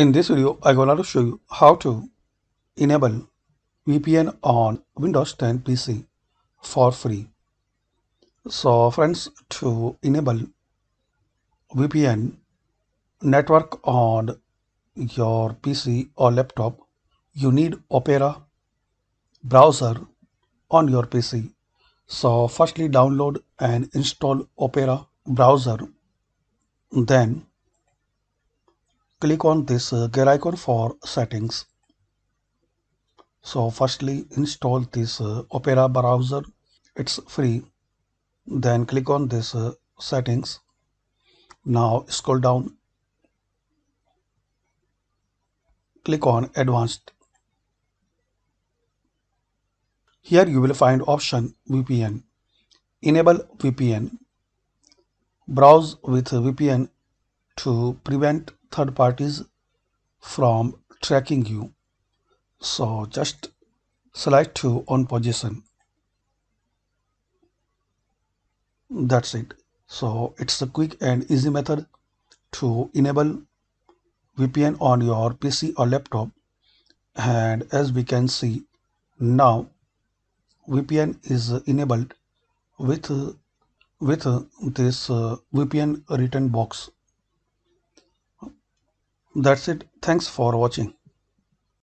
In this video, I want to show you how to enable VPN on Windows 10 PC for free. So friends, to enable VPN network on your PC or laptop, you need Opera browser on your PC. So firstly, download and install Opera browser. Then click on this gear icon for settings. So firstly, install this Opera browser. It's free. Then click on this settings. Now scroll down. Click on advanced. Here you will find option VPN. Enable VPN. Browse with VPN to prevent third parties from tracking you. So just select to on position. That's it. So it's a quick and easy method to enable VPN on your PC or laptop. And as we can see now, VPN is enabled with this VPN written box. That's it. Thanks for watching.